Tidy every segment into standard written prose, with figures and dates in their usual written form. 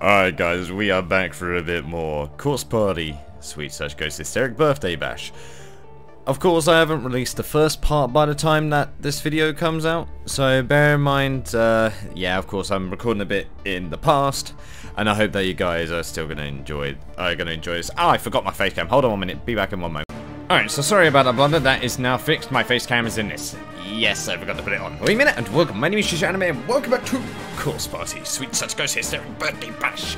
Alright guys, we are back for a bit more Corpse Party: Sweet Sachiko's Hysteric Birthday Bash. Of course, I haven't released the first part by the time that this video comes out, so bear in mind, yeah, of course, I'm recording a bit in the past, and I hope that you guys are still gonna enjoy this. Oh, I forgot my face cam. Hold on 1 minute. Be back in 1 moment. Alright, so sorry about that blunder. That is now fixed. My face cam is in this. Yes, I forgot to put it on. Wait a minute, and welcome. My name is Shisha Anime, and welcome back to Corpse Party: Sweet Sachiko's Hysteric Birthday Bash.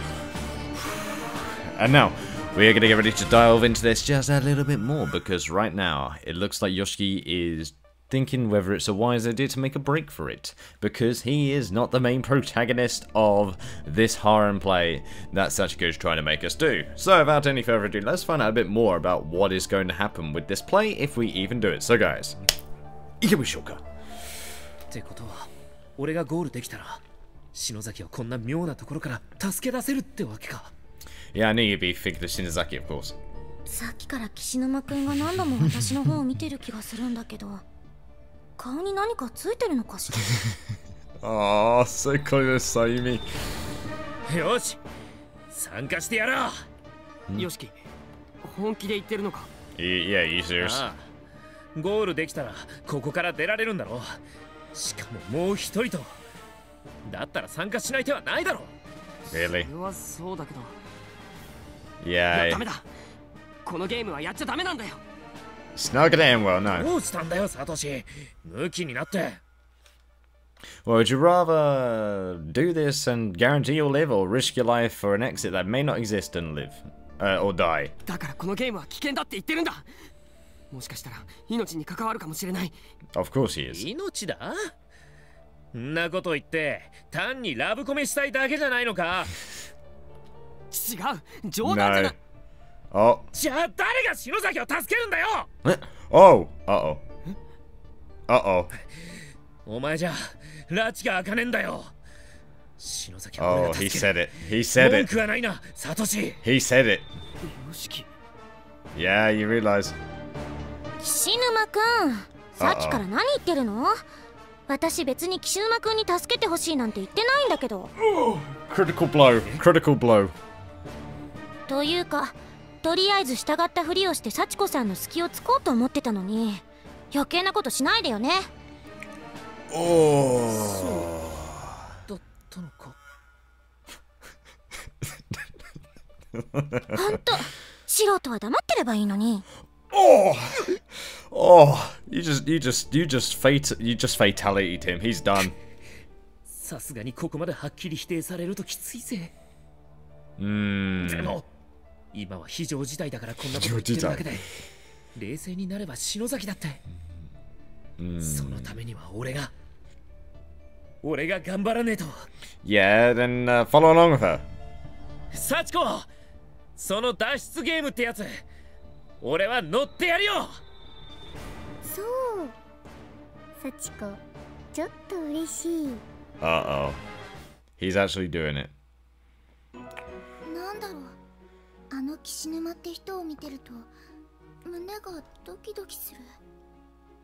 And now, we're going to get ready to dive into this just a little bit more, because right now it looks like Yoshiki is thinking whether it's a wise idea to make a break for it, because he is not the main protagonist of this harem play that Sachiko's trying to make us do. So without any further ado, let's find out a bit more about what is going to happen with this play, if we even do it. So guys, ikemishouka. Yeah, I knew you'd be thinking of Shinozaki, of course. Oh, so close, Sayumi. Yeah, you serious? Really? Yeah. It's not gonna end well, no. Well, would you rather do this and guarantee you'll live, or risk your life for an exit that may not exist and live? Or die? Of course he is. No. Oh. Oh. Uh-oh. Uh-oh. Oh, he said it. He said it. He said it. Yeah, you realize. Uh-oh. Oh, critical blow. Critical blow. Oh. Oh. Oh, you just fatality'd him. He's done. Yeah, then follow along with her. Sachiko, その脱出ゲームってやつ、俺は乗ってやるよ。Uh-oh. He's actually doing it.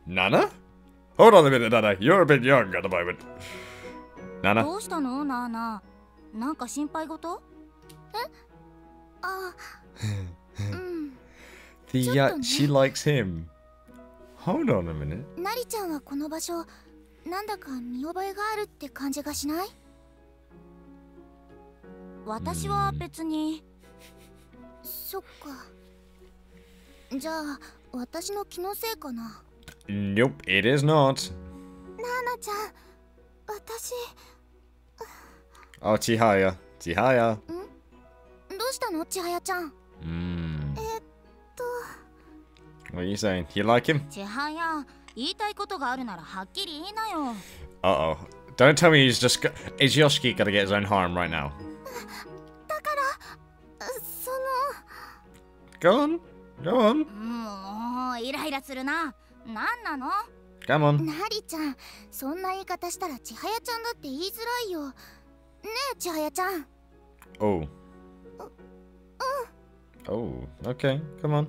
Nana? Hold on a minute, Nana. You're a bit young at the moment. Nana? She likes him. Hold on a minute. Nope, it is not. Oh, Chihaya. Chihaya. What are you saying? You like him? Uh-oh. Don't tell me he's just... Is Yoshiki gonna get his own harm right now? Go on. Go on. Come on. Oh. Oh, okay. Come on.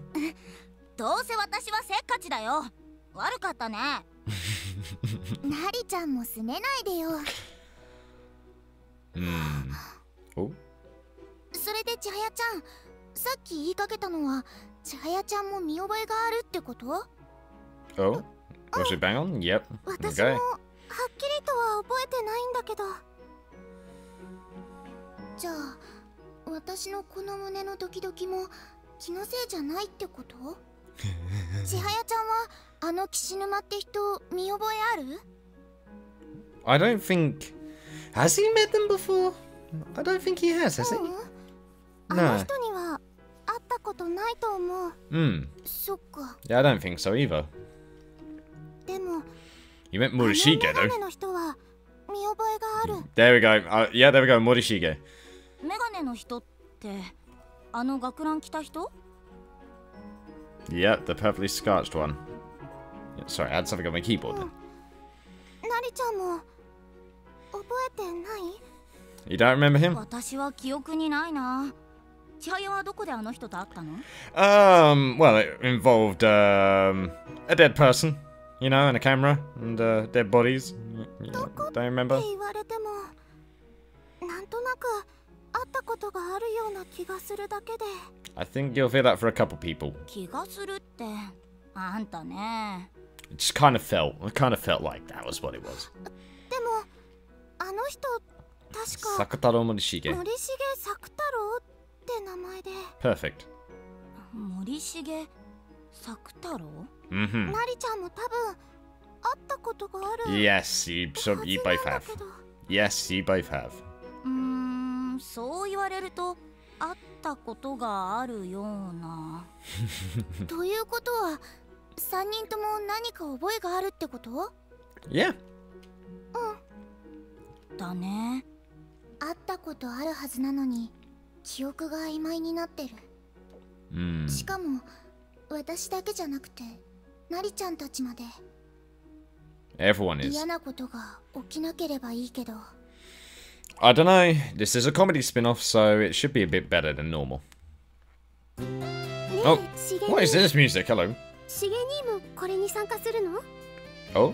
お。それで千早ちゃん、さっき言いかけたのは千早ちゃんも見覚えがあるってこと？Oh, was she bang on? Yep. Okay. はっきりとは覚えてないんだけど。じゃあ、私のこの胸のドキドキも気のせいじゃないってこと？千早ちゃんはあの岸沼って人見覚えある？ I don't think has he met them before. I don't think he has, has he? No. あの人には会ったことないと思う。そっか。Yeah, I don't think so either. でも You meant Morishige, though. There we go. Yeah, there we go. Morishige. Yeah, the perfectly scarched one. Yeah, sorry, I had something on my keyboard then. You don't remember him? Well, it involved a dead person. You know, and a camera, and dead bodies. You know, don't remember? I think you'll hear that for a couple people. It just kind of felt, like that was what it was. Sakutaro Morishige. Perfect. Morishige Sakutaro? Mm-hmm. Yes, you both have. Yes, you both have. Yeah. Everyone is. I don't know. This is a comedy spin-off, so it should be a bit better than normal. Oh, what is this music? Hello. Oh.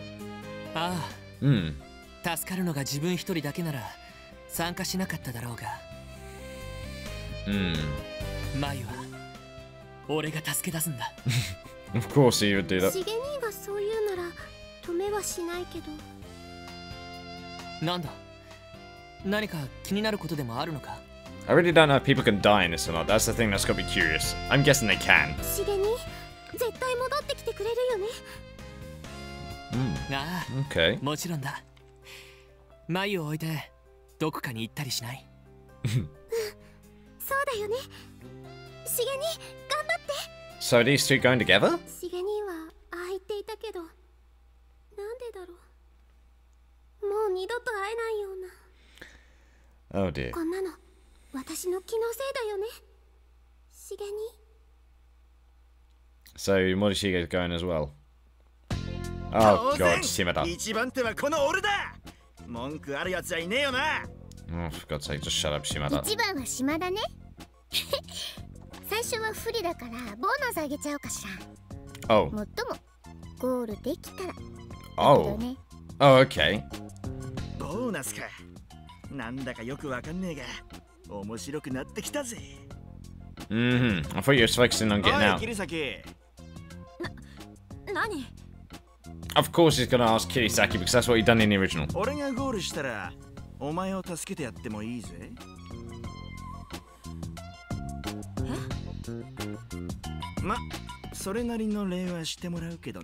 Hmm. Of course he would do that. I really don't know if people can die in this or not. That's the thing that's got me curious. I'm guessing they can. Okay. So are these two going together? Oh dear. So Morishige is going as well. Oh god, Shimada. Oh, for God's sake, just shut up, Shimada. Oh. Oh. Oh, okay. I thought you were focusing on getting out. Of course he's gonna ask Kirisaki because that's what he done in the original.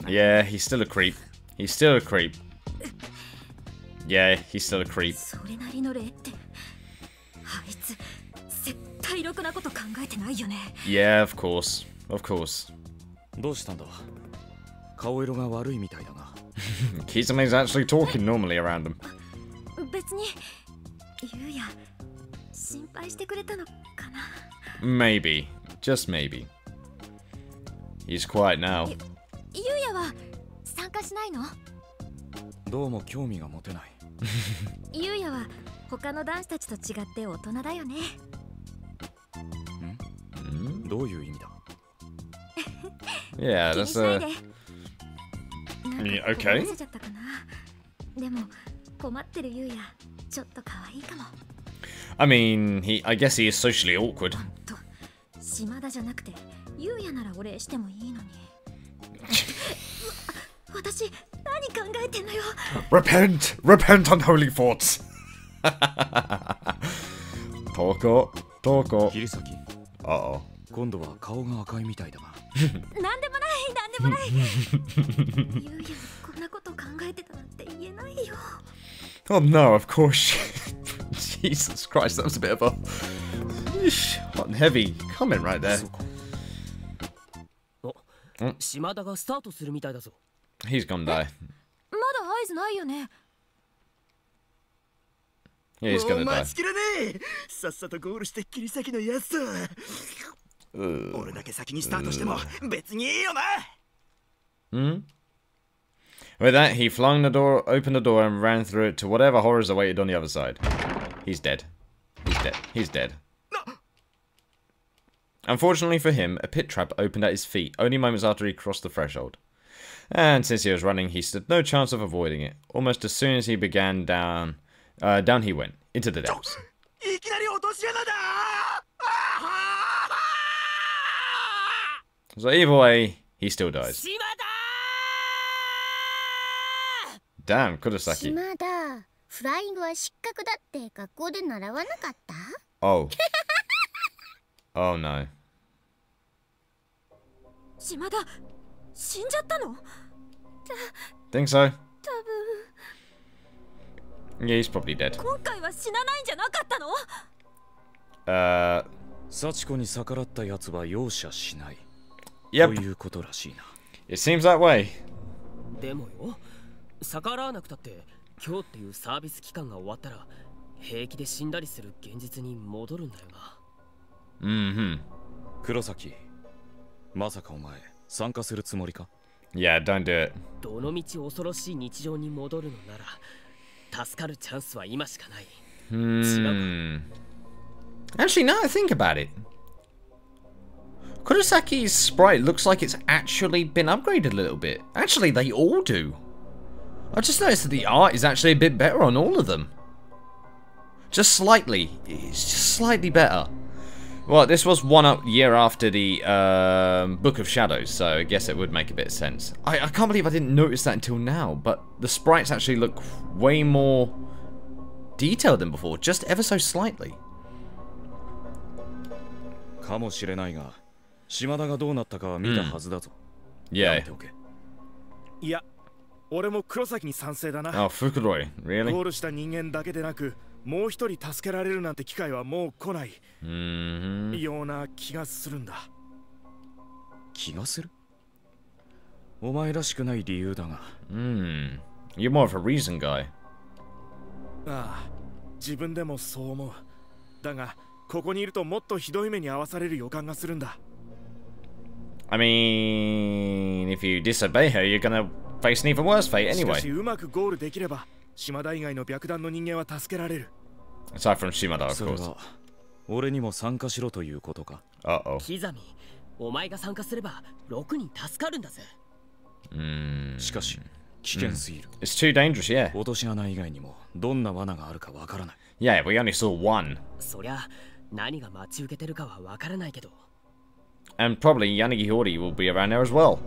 Yeah, he's still a creep. He's still a creep. Yeah, he's still a creep. Yeah, of course. Of course. Kizami's actually talking normally around them. Maybe. Just maybe. He's quiet now. Yeah, that's okay. I mean, I guess he is socially awkward. Repent! Repent, unholy thoughts! Toko, Toko. Uh-oh. Oh no, of course. Jesus Christ, that was a bit of a hot and heavy comment right there. He's gonna die. Yeah, he's gonna die. With that, he flung the door, opened the door, and ran through it to whatever horrors awaited on the other side. He's dead. He's dead. He's dead. No. Unfortunately for him, a pit trap opened at his feet only moments after he crossed the threshold. And since he was running, he stood no chance of avoiding it. Almost as soon as he began down he went, into the depths. So either way, he still dies. Damn, Kirisaki. Oh. Oh no. Think so. Yeah, he's probably dead. Yep. It seems that way. Mm-hmm. Kurosaki, Masaka, omae, sanka suru tsumori ka? Yeah, don't do it. Hmm. Actually, now I think about it, Kurisaki's sprite looks like it's actually been upgraded a little bit. Actually, they all do. I just noticed that the art is actually a bit better on all of them. Just slightly. It's just slightly better. Well, this was one year after the Book of Shadows, so I guess it would make a bit of sense. I can't believe I didn't notice that until now, but the sprites actually look way more detailed than before, just ever so slightly. Yeah. Yeah. Oh, Fukuroi, really? Mm-hmm. You're more of a reason guy. I mean, if you disobey her, you're gonna face an even worse fate anyway. Aside from Shimada, of course. Uh-oh. Mm. It's too dangerous, yeah. Yeah, we only saw one. And probably Yanagihori will be around there as well.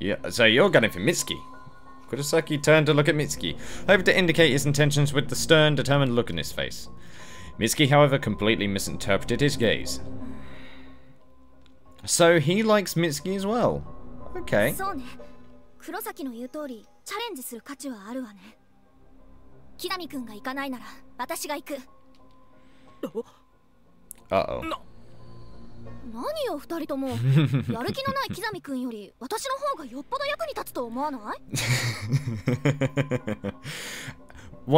Yeah, so you're going for Mitsuki. Kirisaki turned to look at Mitsuki, hoping to indicate his intentions with the stern, determined look on his face. Mitsuki, however, completely misinterpreted his gaze. So he likes Mitsuki as well. Okay. Uh-oh. Why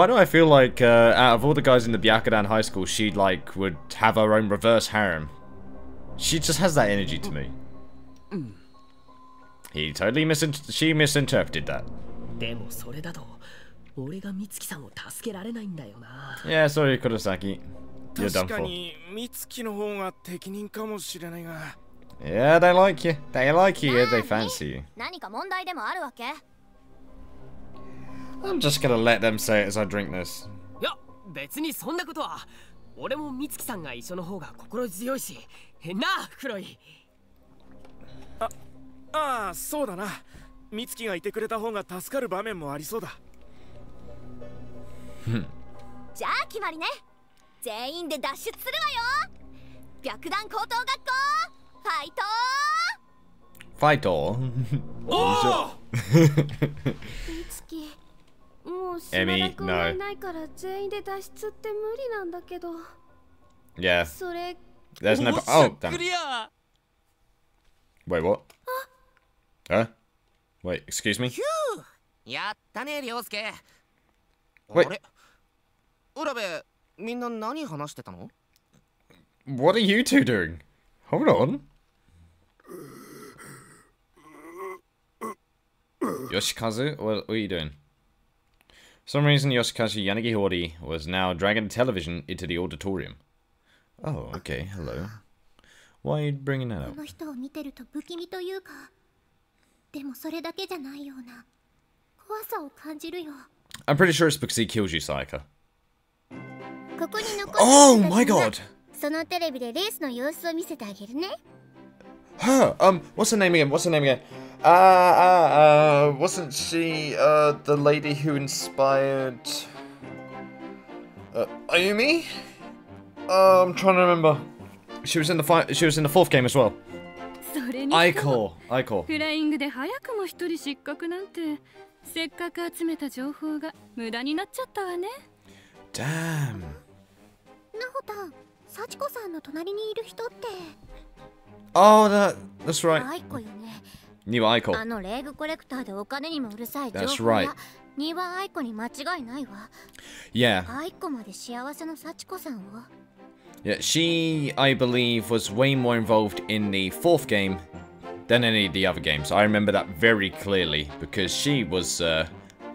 do I feel like out of all the guys in the Byakudan High School, she like would have her own reverse harem? She just has that energy to me. He totally misinterpreted that. Yeah, sorry, Kirisaki. You're done for. Yeah, they like you. They like you. They fancy you. I'm just gonna let them say it as I drink this. Fight all. Oh! Emmy, no. Yeah. There's no. Oh, damn. Wait, what? Huh? Wait, excuse me? Wait. What are you two doing? Hold on. Yoshikazu, what are you doing? For some reason, Yoshikazu Yanagihori was now dragging television into the auditorium. Oh, okay, hello. Why are you bringing that up? I'm pretty sure it's because he kills you, Sayaka. Oh my god! Her! What's her name again? What's her name again? Wasn't she, the lady who inspired... Ayumi? I'm trying to remember. She was in the fourth game as well. Aiko! Aiko. Damn. Oh, that's right. Niwa Aiko. That's right. Yeah. Yeah, she, I believe, was way more involved in the fourth game than any of the other games. I remember that very clearly because she was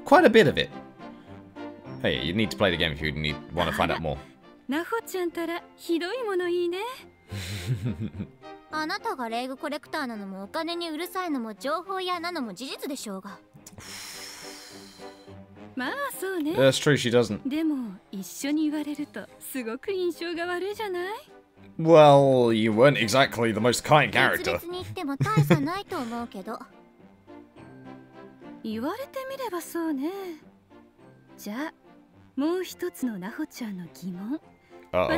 quite a bit of it. Hey, you need to play the game if you want to find out more. That's true, she doesn't. Well, you weren't exactly the most kind character. Really a commentator? Yeah, I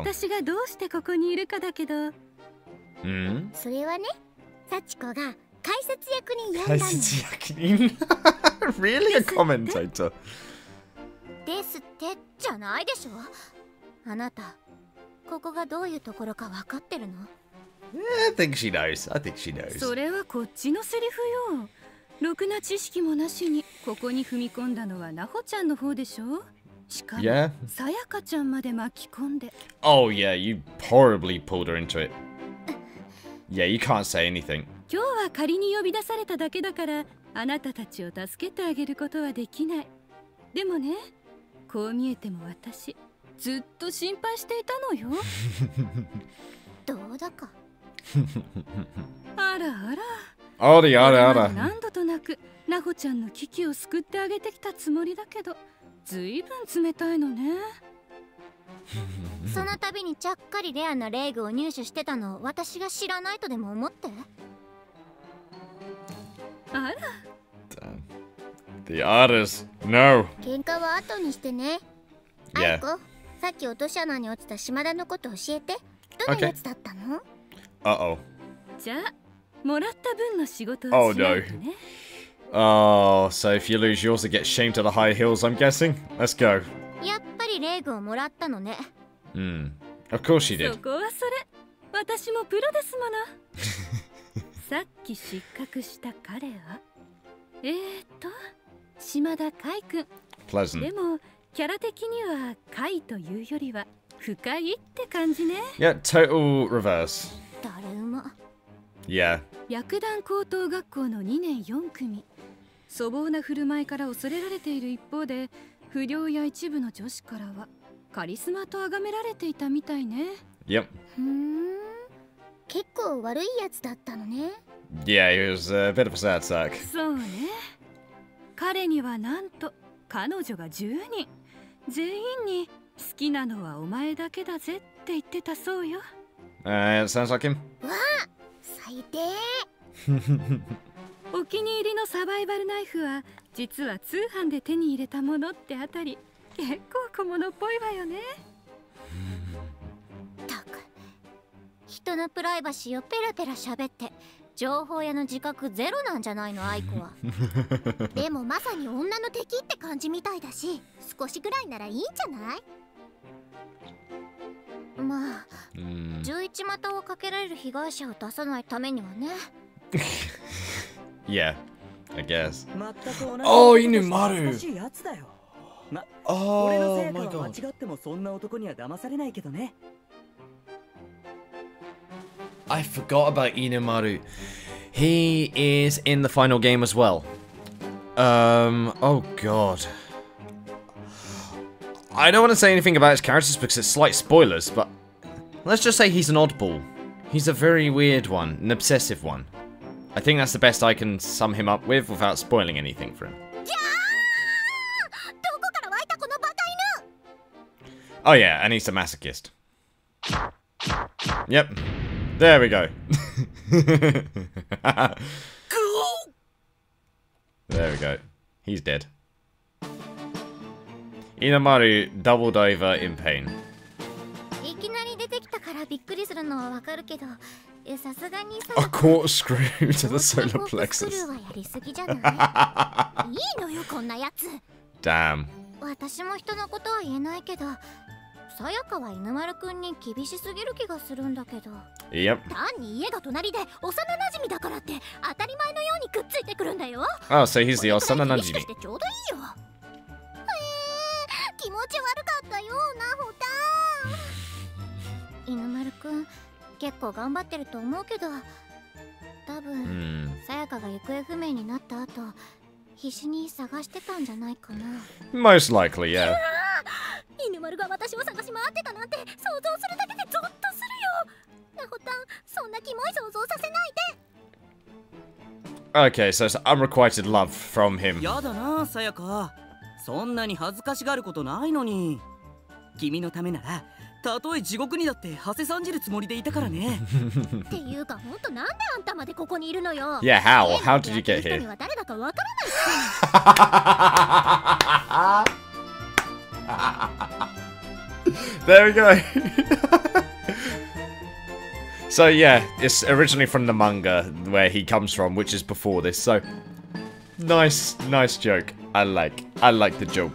think she knows. I think she knows. Yeah. Oh yeah, you horribly pulled her into it. Yeah, you can't say anything. Oh, the ara. Damn. The others, no. Yeah. Uh-oh. Oh no. Oh, so if you lose yours, it gets shamed to the high heels, I'm guessing? Let's go. Hmm. Of course she did. Pleasant. Yeah, total reverse. Yeah. Yep. Yeah, he was a bit of a sad sack. 彼女が10人全員に好きなのはお前だけだぜって言ってたそうよ。sounds like him. わあ、最低。お気に入りのサバイバルナイフは実は通販で手に入れたものってあたり、結構小物っぽいわよね。たく、人のプライバシーをペラペラ喋って。情報屋の自覚ゼロなんじゃないの愛子は。でもまさに女の敵って感じみたいだし、少しぐらいならいいんじゃない？まあ、11股をかけられる被害者を出さないためにはね。Yeah, I guess. Oh, Inumaru. Oh my god. 間違ってもそんな男には騙されないけどね。I forgot about Inumaru. He is in the final game as well. Oh god. I don't want to say anything about his characters because it's slight spoilers, but let's just say he's an oddball. He's a very weird one, an obsessive one. I think that's the best I can sum him up with without spoiling anything for him. Oh yeah, and he's a masochist. Yep. There we go. There we go. He's dead. Inumaru doubled over in pain. A corkscrew to the solar plexus. Damn. Sayaka wa Inumaru kun ni kibishi sugiru ki ga suru n da kedo. Yep. Tan ni ie ga tonari de osana najimi da kara tte atarimae no you ni kutsuite kuru n da yo. Oh, so he's the osana najimi. Kimochi warukatta yo, Nahota. Inumaru kun kekkou ganbatteru to omou kedo, tabun Sayaka ga yukue fumei ni natta ato必死に探してたんじゃないかな。Most likely, yeah. 犬丸が私を探し回ってたなんて想像するだけでゾッとするよ。なほたん、そんなキモい想像させないで。Okay, so it's unrequited love from him. やだな、さやか。そんなに恥ずかしがることないのに。君のためなら、たとえ地獄にだってはせさんじるつもりでいたからね。っていうか、本当なんであんたまでここにいるのよ。Yeah, how? How did you get here? 誰だかわからない。There we go. So yeah, it's originally from the manga where he comes from, which is before this. So nice joke. I like the joke.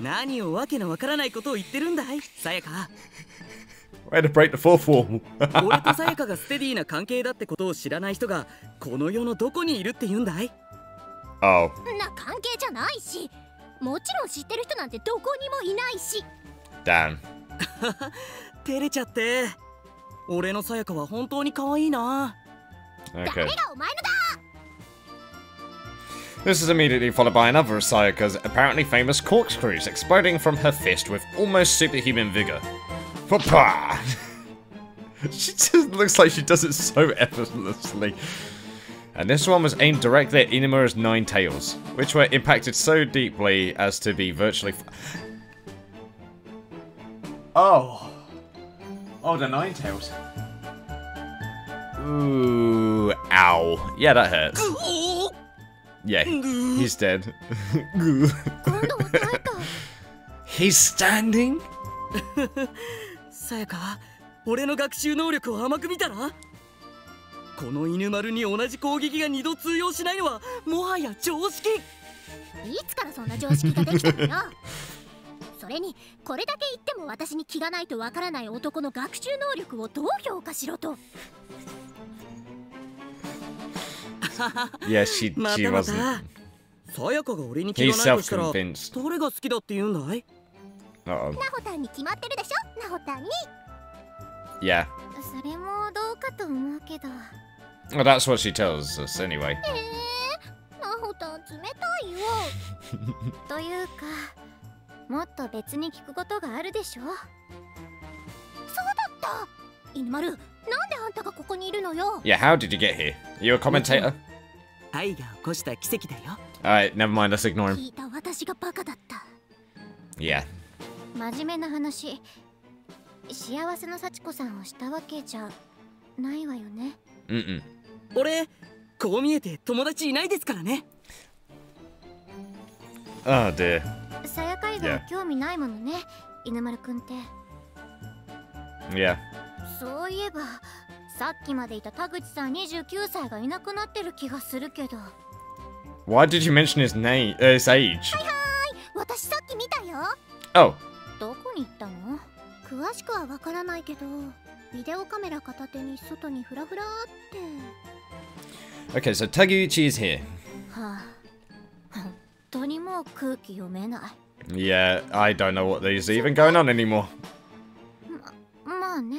何をわけのわからないことを言ってるんだい、さやか。Way to break the fourth wall. 俺とさやかがステディーな関係だってことを知らない人がこの世のどこにいるって言うんだい。Oh. な関係じゃないし。もちろん知ってる人なんてどこにもいないし。ダン。照れちゃって。俺のさやかは本当に可愛いな。誰がお前のだ。This is immediately followed by another of Sayaka's apparently famous corkscrews exploding from her fist with almost superhuman vigor. Papa! She just looks like she does it so effortlessly. And this one was aimed directly at Inumaru's 9 tails, which were impacted so deeply as to be virtually. Oh. Oh, the 9 tails. Ooh. Ow. Yeah, that hurts. Yeah, he's dead. He's standing? Sayaka, 俺の学習能力を甘く見たな。この犬丸に同じ攻撃が2度通用しないのはもはや常識。いつからそんな常識ができたのよ。それにこれだけ言っても私に気がないとわからない男の学習能力をどう評価しろと。Yeah, she wasn't. He's self-convinced. どれが好きだって言うんだい？ナホタンに決まってるでしょ。ナホタンに。Yeah. それもどうかと思うけど。Well, that's what she tells us anyway. Yeah, how did you get here? You a commentator? Alright, never mind, let's ignore him. Yeah. Mm-mm. Oh dear. Yeah. Yeah. Why did you mention his name, his age? Oh. Okay, so Taguchi is here. Yeah, I don't know what these are even going on anymore. Hmm.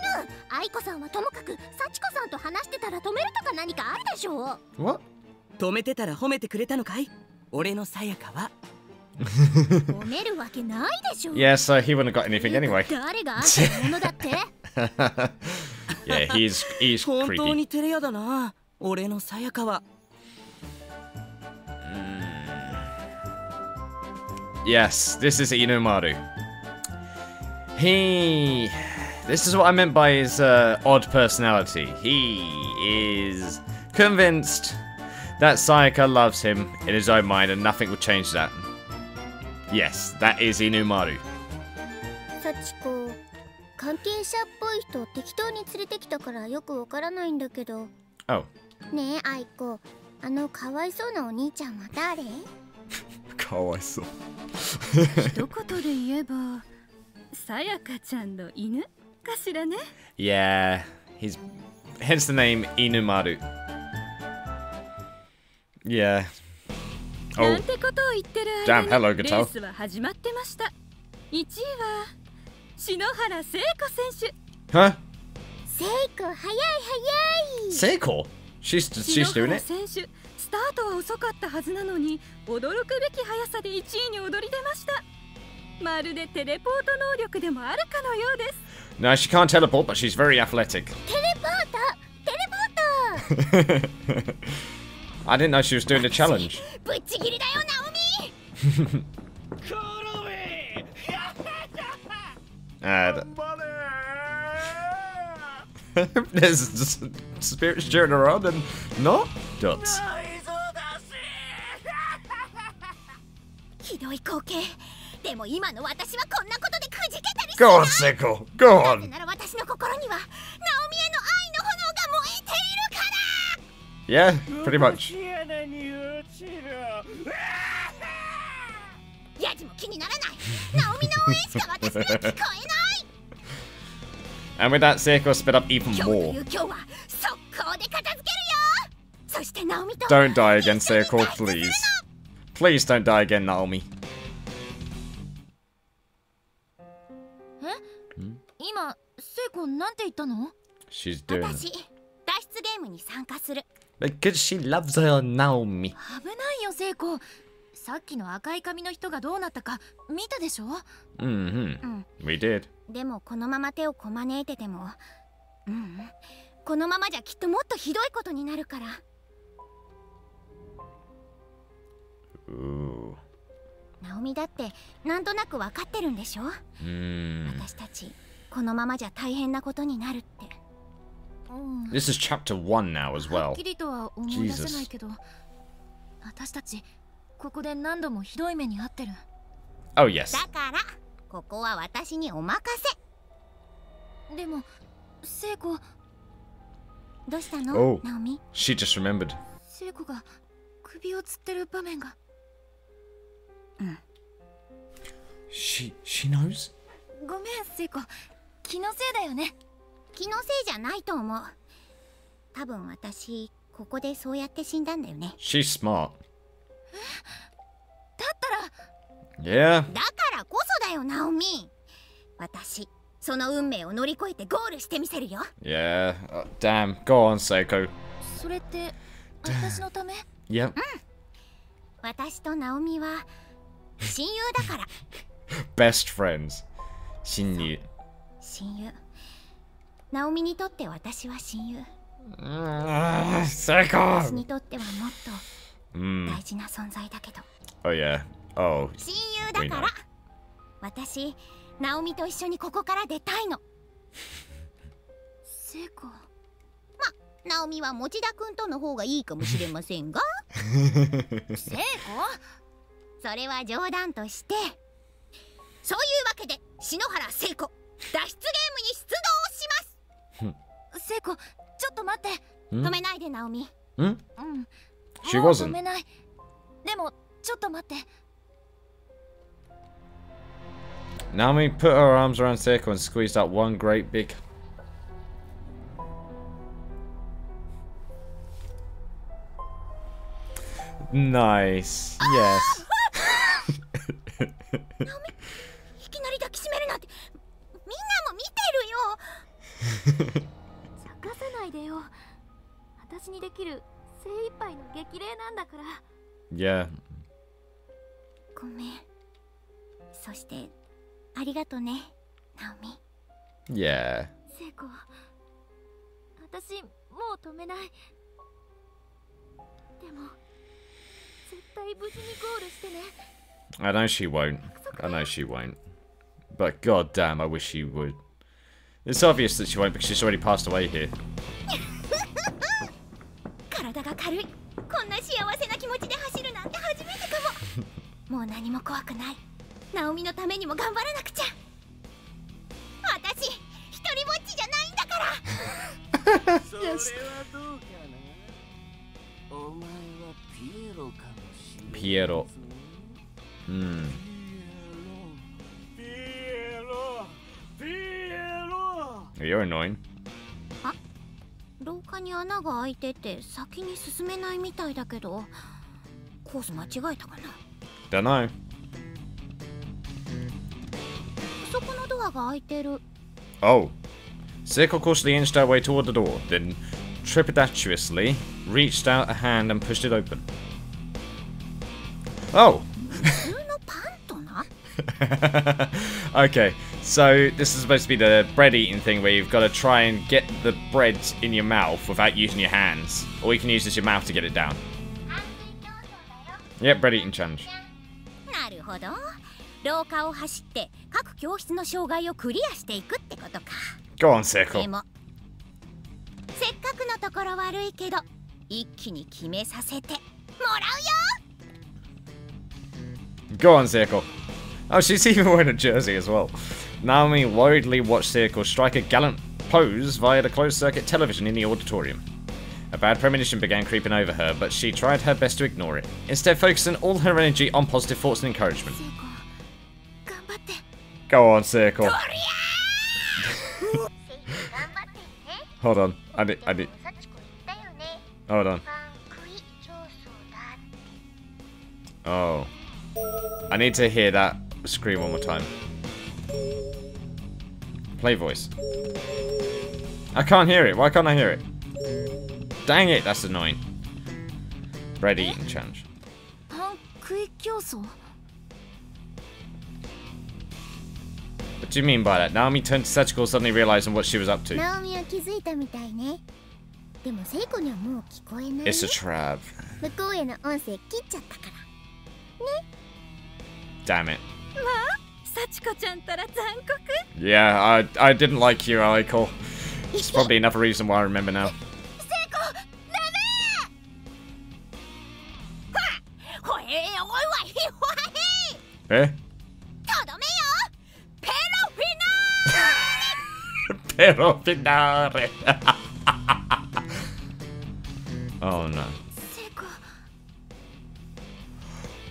愛子さんはともかく幸子さんと話してたら止めるとか何かあるでしょう。What? 止めてたら褒めてくれたのかい？俺のさやかは。Yeah, so he wouldn't have got anything anyway. Yeah, he's creepy. Yes, this is Inumaru. This is what I meant by his odd personality. He is convinced that Sayaka loves him in his own mind and nothing will change that. Yes, that is Inumaru. Sachiko, oh. Yeah, he's hence the name Inumaru. Yeah. Oh. Damn, hello, guitar. Huh? Seiko? She's doing it? No, she can't teleport, but she's very athletic. I didn't know she was doing the challenge. There's just spirits cheering around and not dots. Go on, Seiko. Go on. Yeah, pretty much. And with that, Seiko sped up even more. Don't die again, Seiko, please. Please don't die again, Naomi. She's doing it. Because she loves her Naomi. Mm-hmm. We did. Ooh. Mm. This is chapter 1 now as well. Jesus. Oh, yes. Oh, she just remembered. She knows? She's smart. Yeah. よ、Naomi. 私、その運命を乗り越えてゴールしてみせるよ。Yeah. Damn. Go on, Seiko. それって私のため? Yep. うん。私とNaomiは親友だから。Best friends. 親友。親友。Naomiにとって私は親友。Seiko. 私にとってはもっと大事な存在だけど。Oh yeah. Oh. 親友だから。私、Naomiと一緒にここから出たいの。Seiko。ま、Naomiは持田君との方がいいかもしれませんが。Seiko。それは冗談として。そういうわけで、篠原聖子、脱出ゲームに出動します。聖子、ちょっと待って。止めないで、Naomi。うん？うん。She wasn't。止めない。でも、ちょっと待って。Naomi put her arms around Seiko and squeezed out one great big. Nice. Yes. Yeah. Yeah. I know she won't. I know she won't. But god damn, I wish she would. It's obvious that she won't because she's already passed away here. Yes. Piero. Hmm. You're annoying. Ah, don't know. Oh. Seiko cautiously inched our way toward the door, then trepidatiously reached out a hand and pushed it open. Oh. Okay, so this is supposed to be the bread eating thing where you've got to try and get the bread in your mouth without using your hands, or you can use just your mouth to get it down. Yep, bread eating challenge. Go on, Seiko. Go on, Seiko. Oh, she's even wearing a jersey as well. Naomi worriedly watched Seiko strike a gallant pose via the closed-circuit television in the auditorium. A bad premonition began creeping over her, but she tried her best to ignore it, instead focusing all her energy on positive thoughts and encouragement. Go on, Seiko. Hold on. I did. Hold on. Oh. I need to hear that scream one more time. Play voice. I can't hear it. Why can't I hear it? Dang it, that's annoying. Bread eating challenge. What do you mean by that? Naomi turned to Sachiko, suddenly realizing what she was up to. It's a trap. Damn it. Yeah, I didn't like you, Aiko. It's probably another reason why I remember now. Eh? Pero finale. Oh no.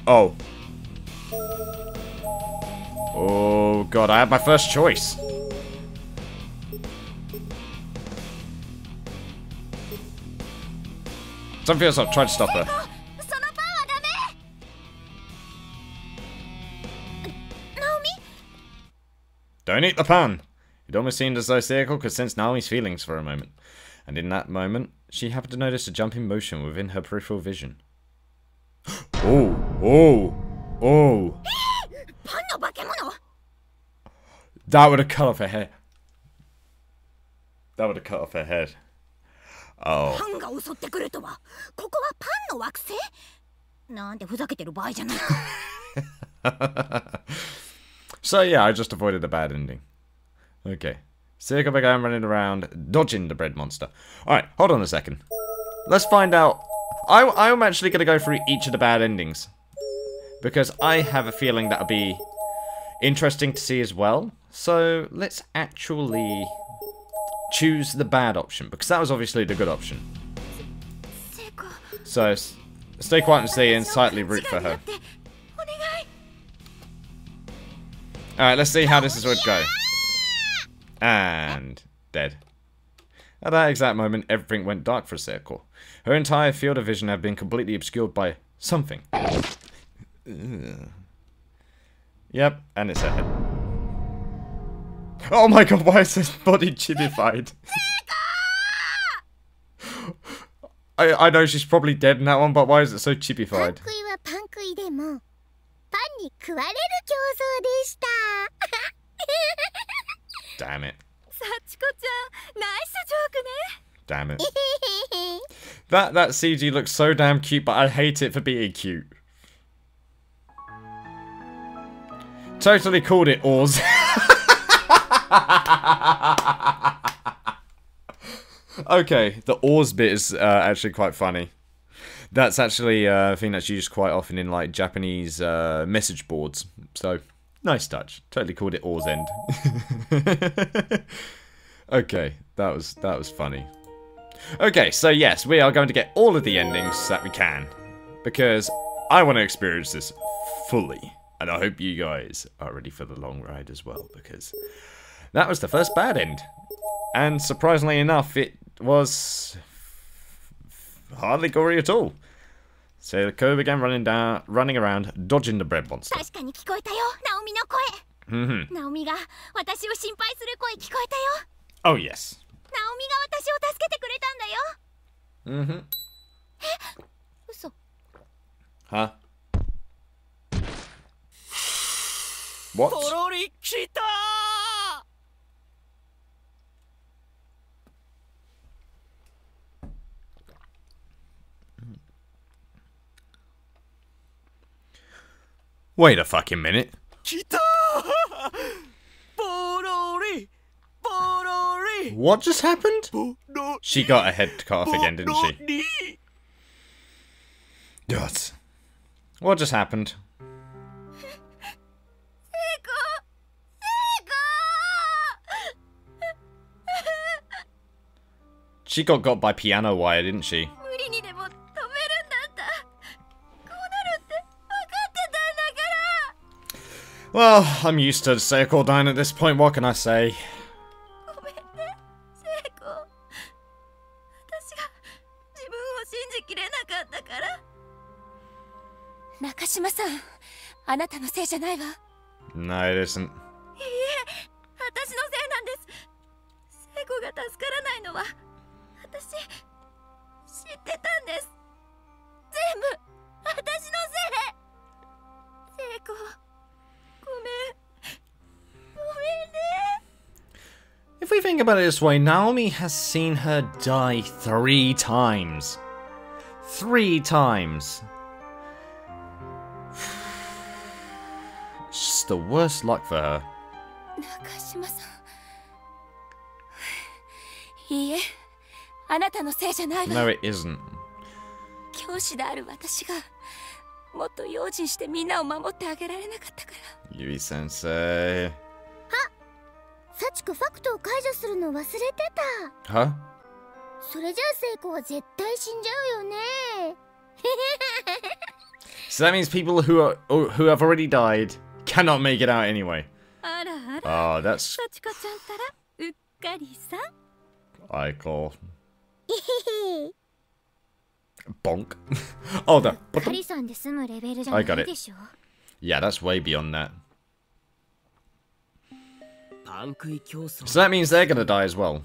Oh. Oh god, I had my first choice. Something else I've tried to stop her. Don't eat the pan! It almost seemed as though Sayako could sense Naomi's feelings for a moment. And in that moment, she happened to notice a jumping motion within her peripheral vision. Oh! Oh! Oh! That would have cut off her head. That would have cut off her head. Oh. So yeah, I just avoided a bad ending. Okay. Sayaka began running around, dodging the bread monster. Alright, hold on a second. Let's find out. I'm actually going to go through each of the bad endings, because I have a feeling that'll be interesting to see as well. So let's actually choose the bad option, because that was obviously the good option. So stay quiet and stay in, silently root for her. Alright, let's see how this is going to go. And dead. At that exact moment, everything went dark for Seiko. Her entire field of vision had been completely obscured by something. Ugh. Yep, and it's her head. Oh my god, why is this body chilified? I know she's probably dead in that one, but why is it so chibified? Damn it. Damn it. That CG looks so damn cute, but I hate it for being cute. Totally called it, Oz. Okay, the Oz bit is actually quite funny. That's actually a thing that's used quite often in like Japanese message boards. So, nice touch. Totally called it Oz end. Okay, that was funny. Okay, so yes, we are going to get all of the endings that we can, because I want to experience this fully. And I hope you guys are ready for the long ride as well, because that was the first bad end. And surprisingly enough, it was hardly gory at all. So the Seiko began running around, dodging the bread monster. Oh yes. Huh? What? Wait a fucking minute. What just happened? She got her head cut off again, didn't she? Yes. What just happened? She got by piano wire, didn't she? Well, I'm used to Seiko dying at this point, what can I say? No, it isn't. If we think about it this way, Naomi has seen her die 3 times. 3 times. It's just the worst luck for her. No, it isn't. Yui-sensei. Huh? So that means people who have already died cannot make it out anyway. Oh, that's Aiko. Bonk. Oh, the I got it. Yeah, that's way beyond that. So that means they're gonna die as well.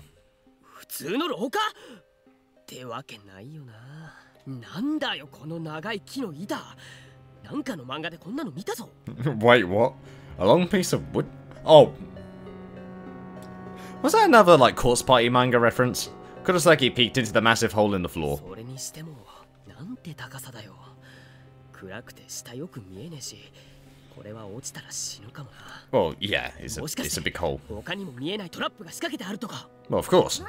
Wait, what? A long piece of wood? Oh. Was that another, like, Corpse Party manga reference? Kirisaki peeked into the massive hole in the floor. Well, yeah, it's a big hole. Well, of course.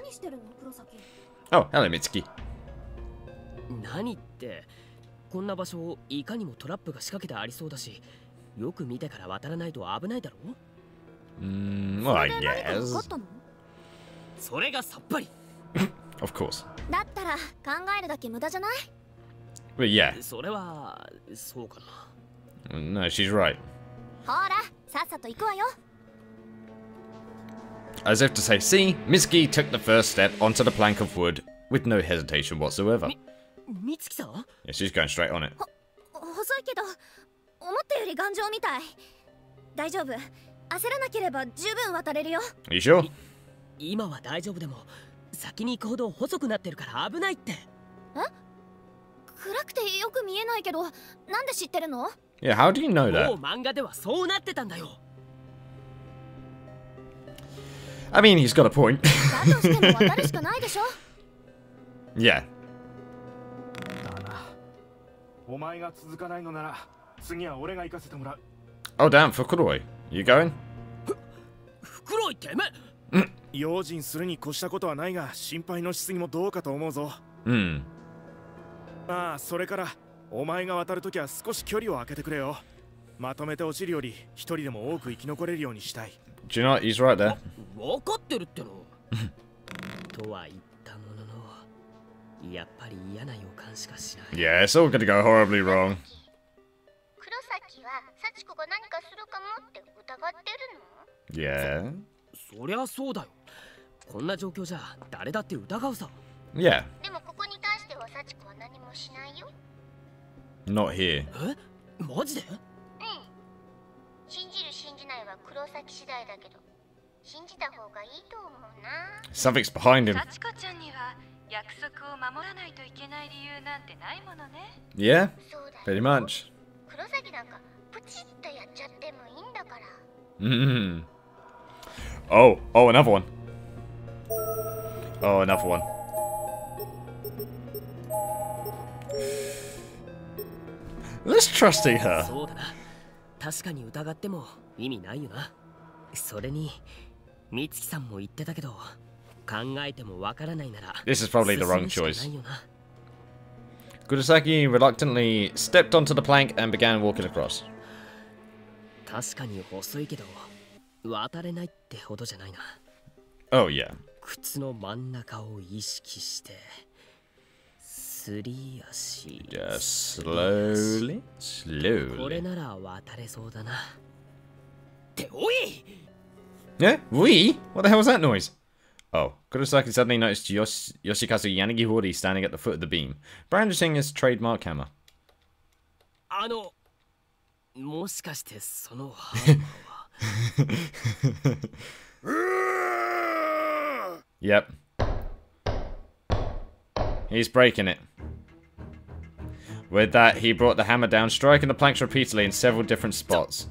Oh, hello, Mitsuki. Well, I guess. Of course. But yeah. No, she's right. As if to say, see, Mitsuki took the first step onto the plank of wood with no hesitation whatsoever. Mitsuki-san? Yeah, she's going straight on it. Are you sure? Yeah, how do you know that? I mean, he's got a point. Yeah. Oh damn, Fukuroi. You going? Hmm. Do you know what? He's right there. Yeah, it's all gonna go horribly wrong. Yeah. Yeah. Not here. Something's behind him. Yeah, pretty much. Mm-hmm. Oh, oh, another one. Oh, another one. Let's trusting her. This is probably the wrong choice. Kirisaki reluctantly stepped onto the plank and began walking across. Oh, yeah. Just slowly, slowly. Yeah, we? What the hell was that noise? Oh, Kirisaki suddenly noticed Yoshikazu Yanagihori standing at the foot of the beam, brandishing his trademark hammer. Yep. He's breaking it. With that, he brought the hammer down, striking the planks repeatedly in several different spots.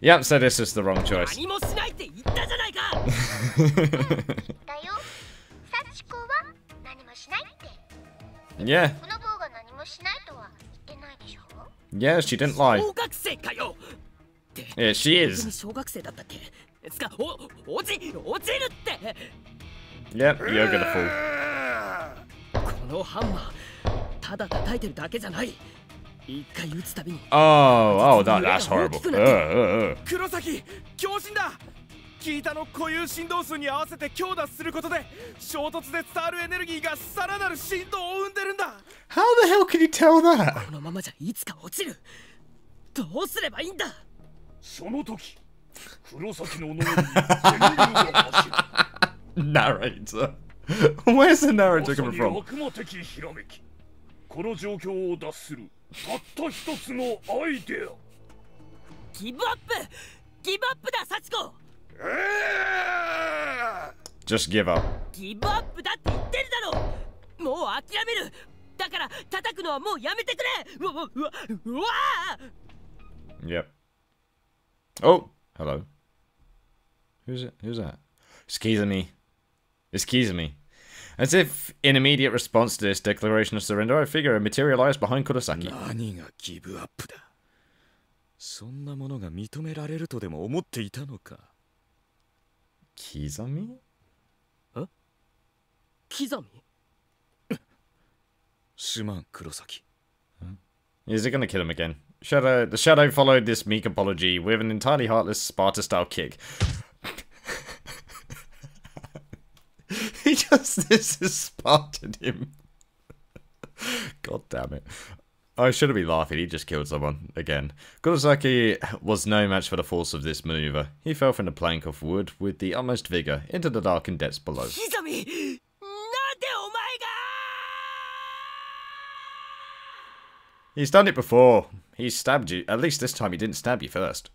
Yep, so this is the wrong choice. Yeah. Yeah, she didn't lie. Yeah, she is. Yep, you're gonna fall. Oh, oh, that's horrible. How the hell can you tell that? Narrator. Where's the narrator coming from? Give up, Sachiko! Just give up. Give up, yep. Oh, hello. Who's it? Who's that? It's Kizami. As if in immediate response to this declaration of surrender, a figure materialized behind Kurosaki. Kizami? Huh? Kizami? Is it gonna kill him again? The shadow followed this meek apology with an entirely heartless Sparta-style kick. This has Spartan him. God damn it. I shouldn't be laughing, he just killed someone, again. Kurosaki was no match for the force of this maneuver. He fell from the plank of wood with the utmost vigour into the darkened depths below. Kizami! He's done it before. He stabbed you. At least this time he didn't stab you first.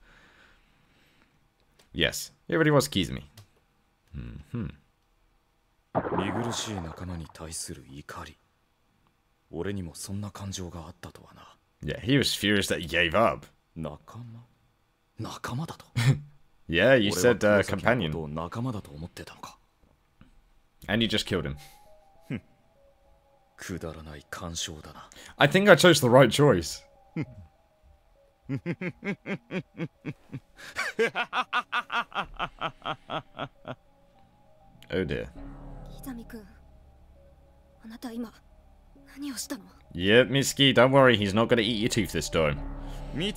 Yes, it really was Kizumi. Yeah, he was furious that he gave up. Yeah, you said companion. And you just killed him. I think I chose the right choice. Oh dear. Yep, Mitsuki, don't worry, he's not gonna eat your tooth this time. Yeah.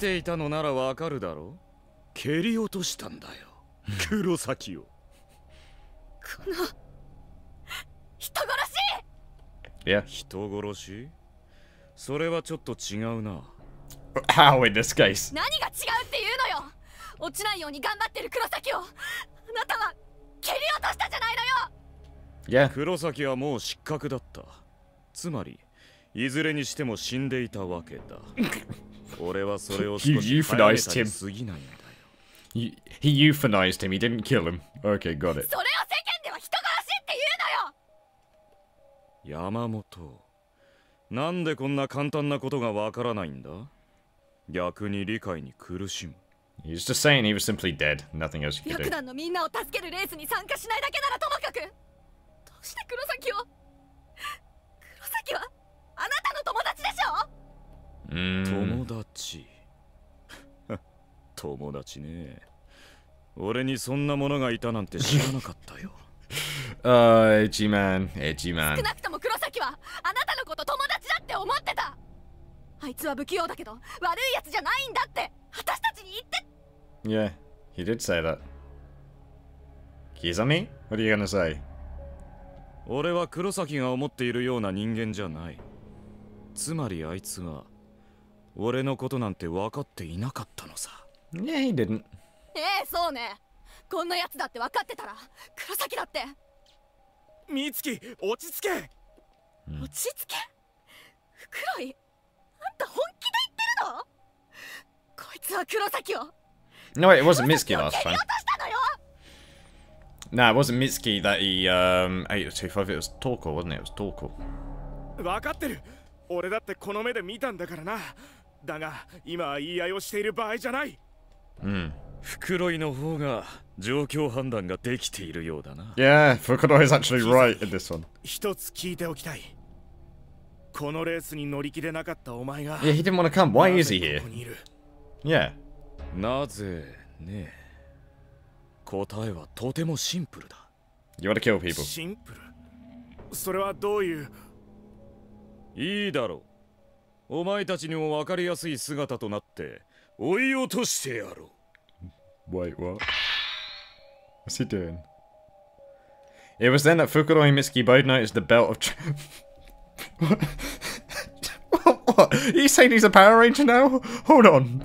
How in this case? Yeah. You euthanized him. He euthanized him, he didn't kill him. Okay, got it. Yamamoto, nande konna kantanna koto ga wakaranaii nda? Gyaku ni rikai ni kurushimu. He's just saying he was simply dead. Nothing else you could do. Edgy man, edgy man. Yeah, he did say that. Kizami? What are you gonna say? Yeah, he didn't. Mitsuki, ochitsuke. Ochitsuke? Fukuroi, anta honki de itteru no? Koitsu wa Kurosaki wo. No, wait, it wasn't Mitsuki last time. Nah, it wasn't Mitsuki that he ate your tooth. It was Toko, wasn't it? It was Toko. Wakatteru. Ore datte kono me de mitan dakara na. Daga, ima iiai wo shiteiru baai janai. Fukuroi no hou ga joukyou handan ga dekiteiru you da na. Yeah, Fukuroi is actually right in this one. Yeah, he didn't want to come. Why is he here? Yeah. You want to kill people. Wait, what? What's he doing? It was then that Fukuroi and Mitsuki both noticed the belt of what? Are you saying he's a Power Ranger now? Hold on.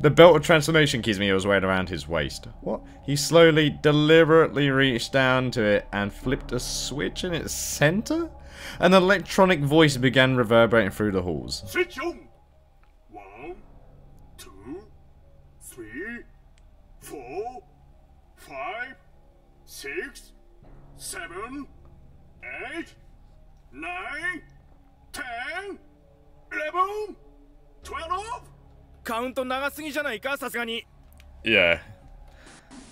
The belt of transformation Kizumi was wearing around his waist. What? He slowly, deliberately reached down to it and flipped a switch in its center? An electronic voice began reverberating through the halls. Switch on! 1, 2, 3, 4, 5, 6, 7, 8, 9, 10, 11, 12. Count on Nagasaki, Janaika, Sasgani. Yeah.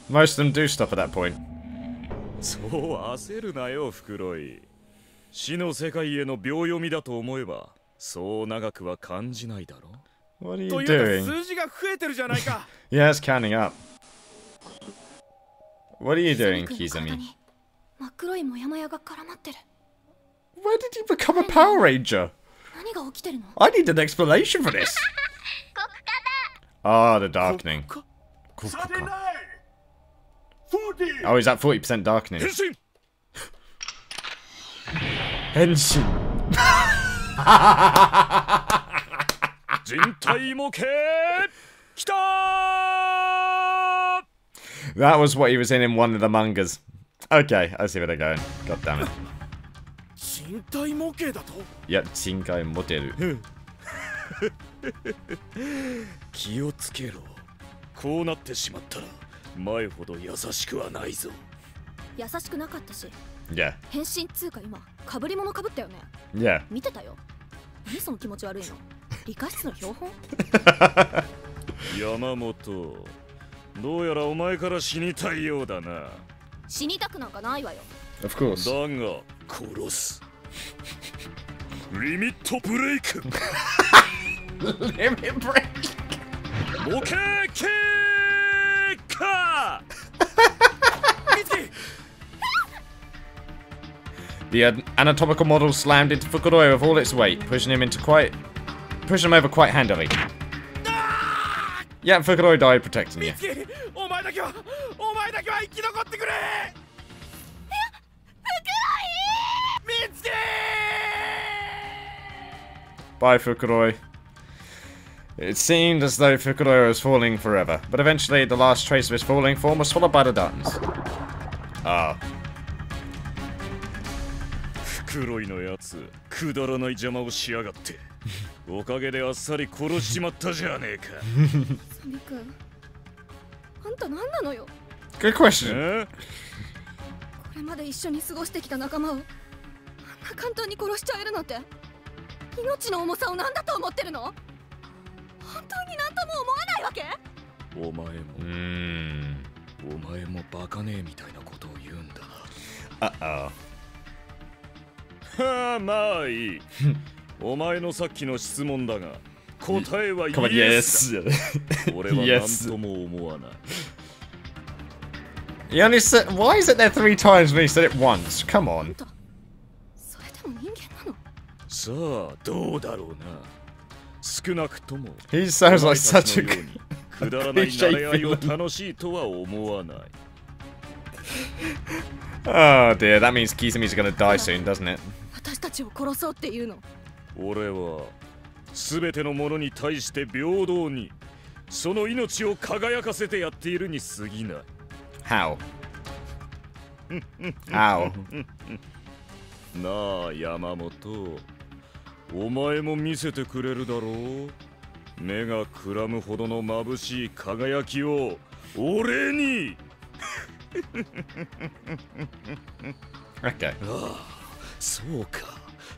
Most of them do stop at that point. So, aseru na yo, Fukuroi. Shino sekai e no byōyomi da to omoeba, so nagaku wa kanjinai daro. What are you doing? Yeah, it's counting up. What are you doing, Kizami? Why did you become a Power Ranger? I need an explanation for this. Ah, the darkening. Oh, is that 40% darkening? Henshin. That was what he was in one of the mangas. Okay, I see where they're going. God damn it. Yep, Shinkai Moteru. Yeah. Yeah. Yamamoto, of course. Limit break. Limit break. The anatomical model slammed into Fukuroi with all its weight, pushing him over quite handily. Yeah, Fukuroi died protecting you. Bye, Fukuroi. It seemed as though Fukuroi was falling forever, but eventually the last trace of his falling form was swallowed by the darkness. Ah. Fukuroi no yatsu, kudaranai jama wo shiagatte. Good question. Uh-oh. Come on, yes. Yes. He only said, why is it there 3 times when he said it once? Come on. He sounds like such a oh dear, that means Kizami's gonna die soon, doesn't it? How? How? Okay.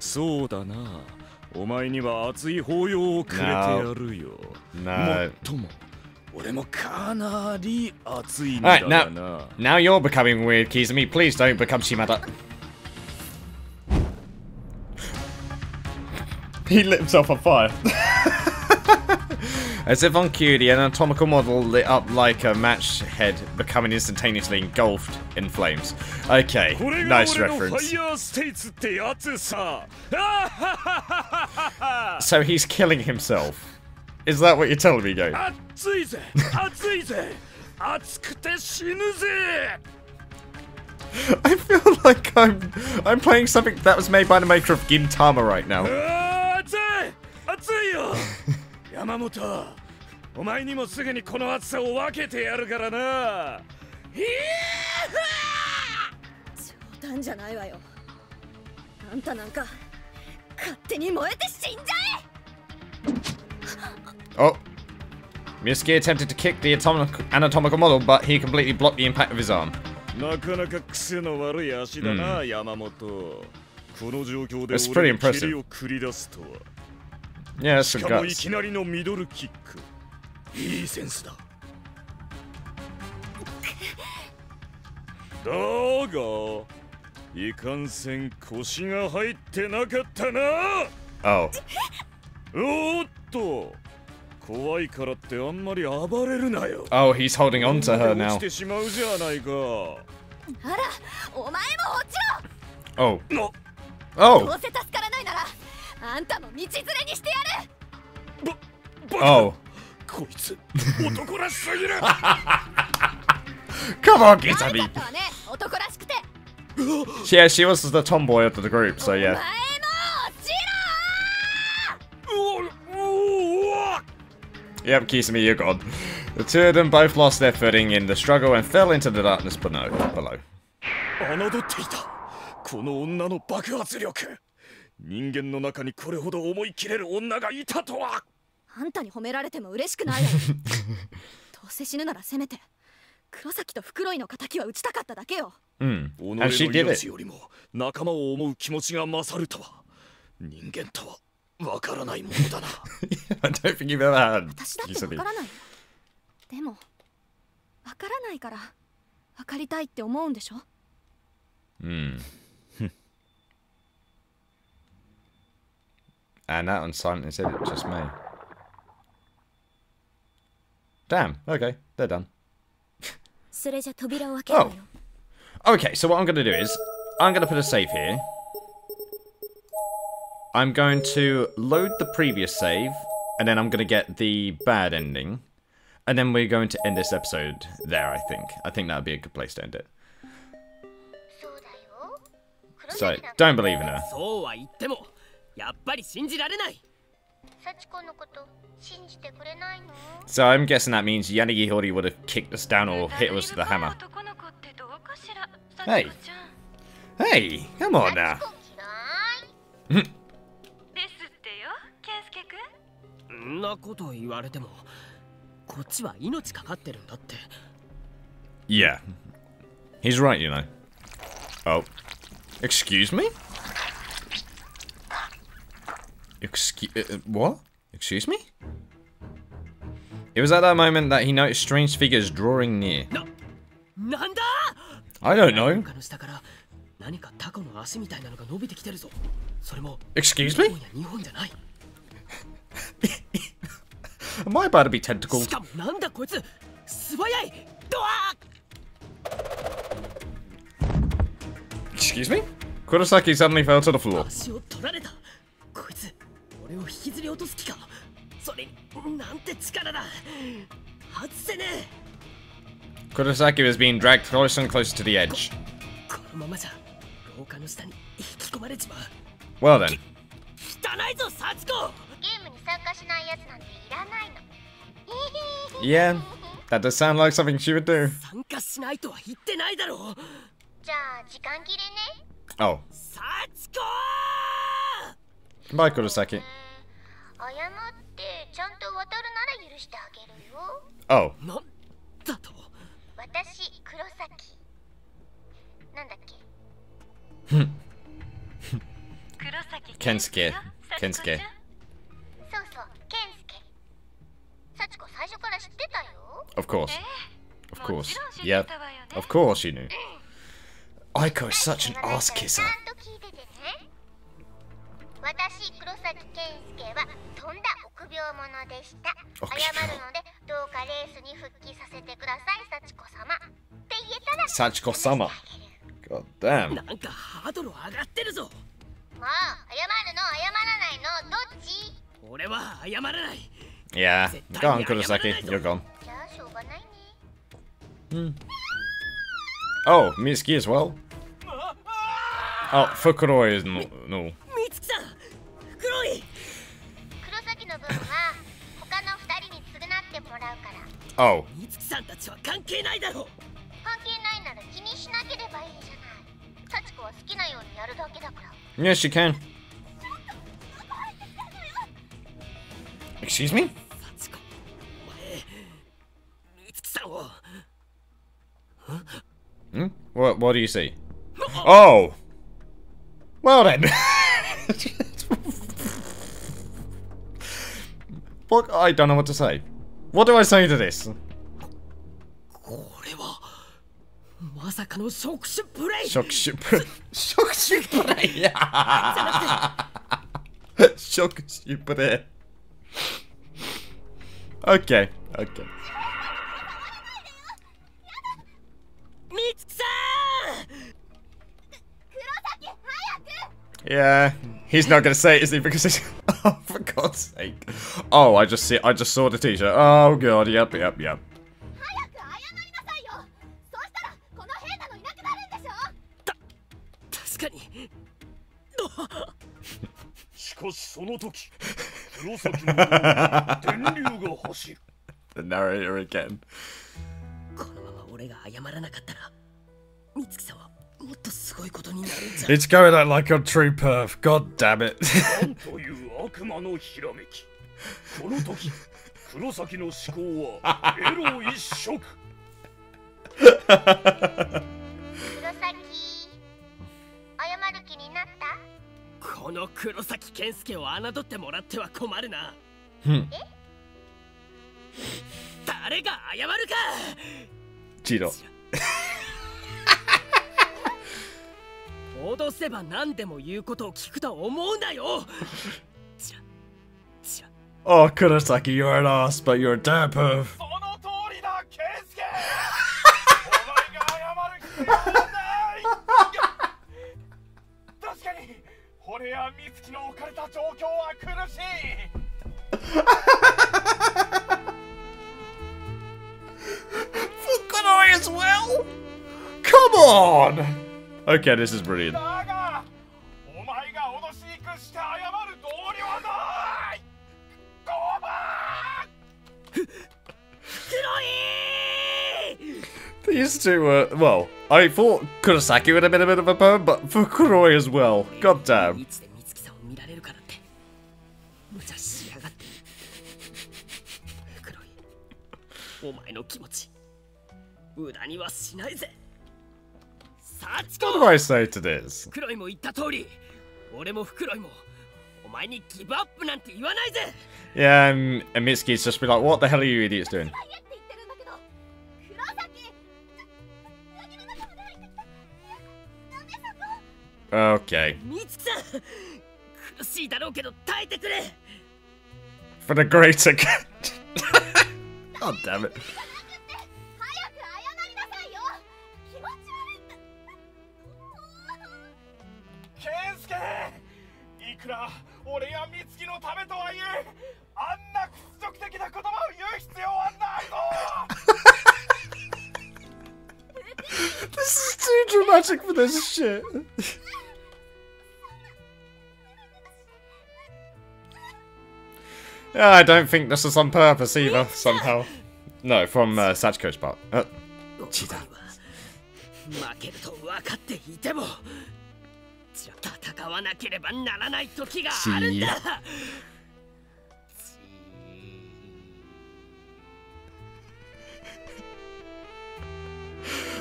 So da na. No. Alright, now you're becoming weird, Kizami. Please don't become Shimada. He lit himself on fire. As if on cue, the anatomical model lit up like a match head, becoming instantaneously engulfed in flames. Okay, nice reference. So he's killing himself. Is that what you're telling me, Go? I feel like I'm playing something that was made by the maker of Gintama right now. Yamamoto, oh. Mitsuki attempted to kick the anatomical model, but he completely blocked the impact of his arm. That's pretty impressive. Yeah, that's some guts. Oh. Oh, he's holding on to her now. Oh. Oh. Oh. Come on, Kizami. Yeah, she was the tomboy of the group, so yeah. Yep, Kizami, you're gone. The two of them both lost their footing in the struggle and fell into the darkness below. And she did it. I don't think you've ever had Kizami. And that one silently said it just me. Damn, okay, they're done. Oh. Okay, so what I'm gonna do is I'm gonna put a save here. I'm going to load the previous save, and then I'm going to get the bad ending, and then we're going to end this episode there, I think. I think that would be a good place to end it. So, don't believe in her. So I'm guessing that means Yanagihori would have kicked us down or hit us with the hammer. Hey! Hey! Come on now! Yeah. He's right, you know. Oh. Excuse me? What? Excuse me? It was at that moment that he noticed strange figures drawing near. I don't know. Excuse me? Am I about to be tentacled? Excuse me? Kirisaki suddenly fell to the floor. Kirisaki was being dragged closer and closer to the edge. Well then. Yeah, that does sound like something she would do. Oh. Bye, Kirisaki. Oh. Kensuke. Kensuke. Of course. Of course. Yep. Of course you knew. Aiko is such an ass kisser. Sachiko-sama. God damn. Yeah, go on, Kirisaki, you're gone. Oh, Mitsuki as well. Oh, Fukuroi is no. Oh. Yes, you can. Excuse me? What do you see? Oh! Well then. Fuck, I don't know what to say. What do I say to this? Shock spray. Okay. Yeah, he's not gonna say it, is he? Because he's oh, for God's sake! Oh, I just saw the T-shirt. Oh God, yep. The narrator again. It's going out like a true perv. God damn it. Jiro. Oh, Kurosaki, you're an ass, but you're a damn perv. Fukuroi as well? Come on! Okay, this is brilliant. These two were, well, I thought Kurosaki would have been a bit of a perv, but Fukuroi as well. God damn. What do I say to this? Yeah, and Mitsuki's just be like, what the hell are you idiots doing? Okay. For the greater good. Oh, damn it. This is too dramatic for this shit. Yeah, I don't think this is on purpose either, somehow. No, from Sachiko's part.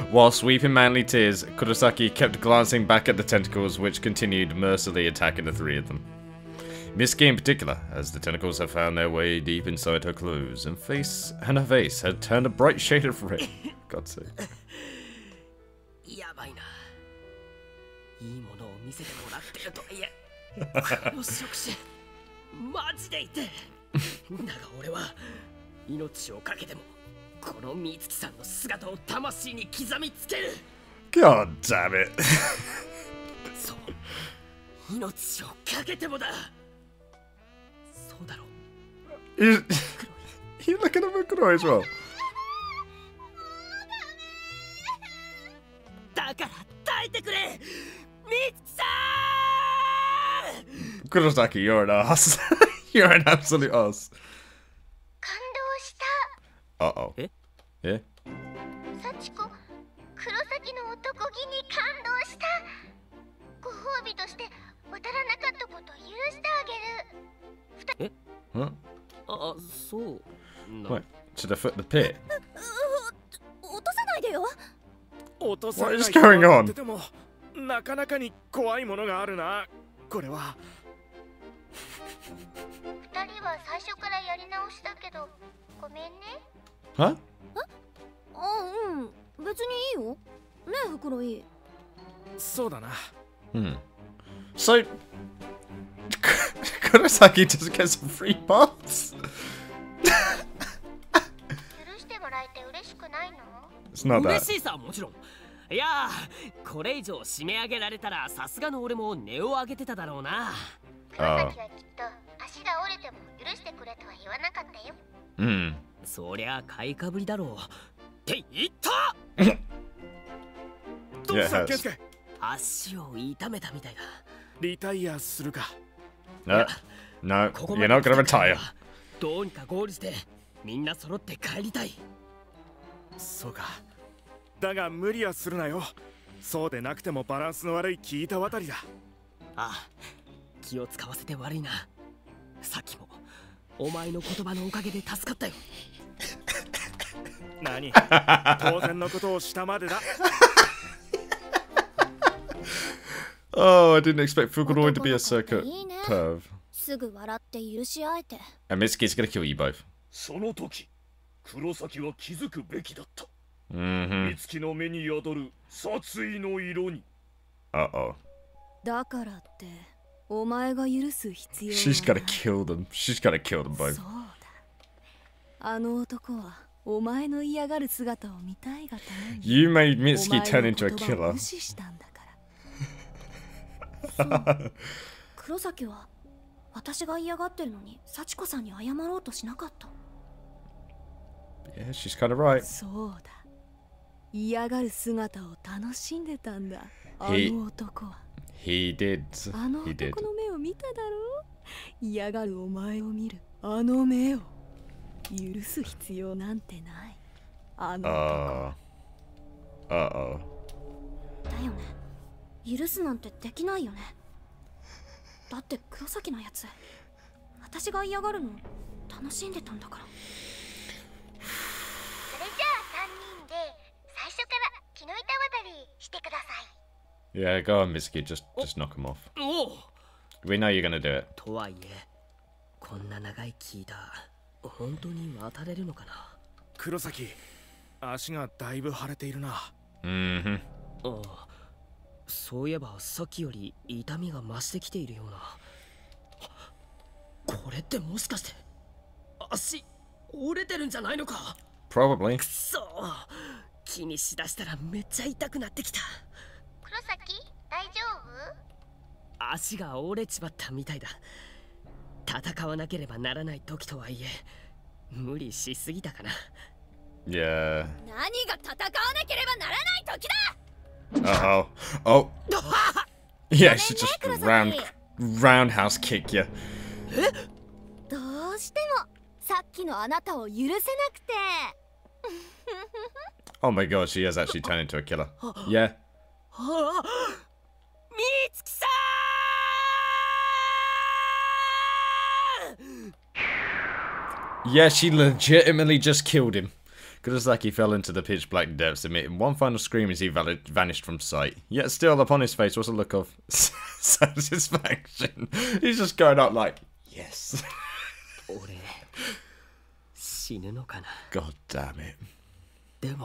While sweeping manly tears, Kurosaki kept glancing back at the tentacles, which continued mercilessly attacking the three of them. Mitsuki in particular, as the tentacles had found their way deep inside her clothes, and her face had turned a bright shade of red. God's sake. God damn it. You look at the Fukuroi as well. Kurosaki, you're an ass. You're an absolute ass. Uh-oh. Yeah? Sachiko, Kurosaki no otokogi ni kandou shita. Gohobi toshite wataranakatta koto yuushite ageru. Eh? Huh? So. Wait, to the foot of the pit. What is going on? Huh? Hmm. So Kurosaki doesn't get some free baths? It's not that. Oh. Hmm. Yes. No, no, you're not gonna retire. Oh, I didn't expect Fukuroi to be a circuit perv. And Mitsuki's gonna kill you both. Mm-hmm. Uh-oh. She's gotta kill them. She's gotta kill them both. You made Mitsuki turn into a killer. Yeah, she's kind of right. He did. He did. Uh-oh. Yeah, go on, Mitsuki. Just knock him off. We know you're gonna do it. Mm-hmm. Probably. Yeah. Uh-oh. Oh. Yeah, she just roundhouse kick you. Oh my god, she has actually turned into a killer. Yeah. Yeah, she legitimately just killed him. Kirisaki fell into the pitch black depths, emitting one final scream as he vanished from sight. Yet still upon his face was a look of satisfaction. He's just going up like, yes. God damn it. That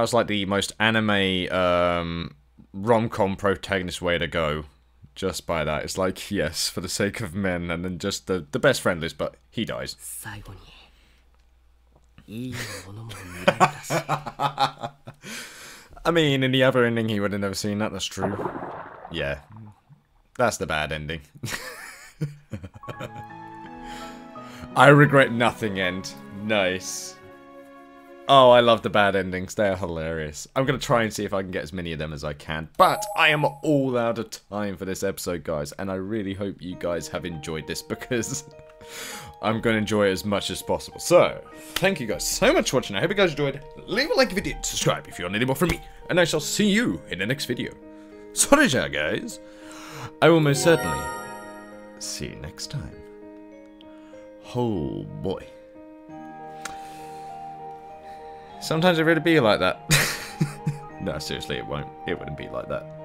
was like the most anime rom-com protagonist way to go. Just by that, it's like, yes, for the sake of men, and then just the best friend list, but he dies. I mean, in the other ending, he would have never seen that, that's true. Yeah. That's the bad ending. I regret nothing end. Nice. Oh, I love the bad endings. They are hilarious. I'm going to try and see if I can get as many of them as I can. But I am all out of time for this episode, guys. And I really hope you guys have enjoyed this because I'm going to enjoy it as much as possible. So, thank you guys so much for watching. I hope you guys enjoyed. Leave a like if you did. Subscribe if you want any more from me. And I shall see you in the next video. Sorry, guys. I will most certainly see you next time. Oh boy. Sometimes it really be like that. No, seriously, it won't. It wouldn't be like that.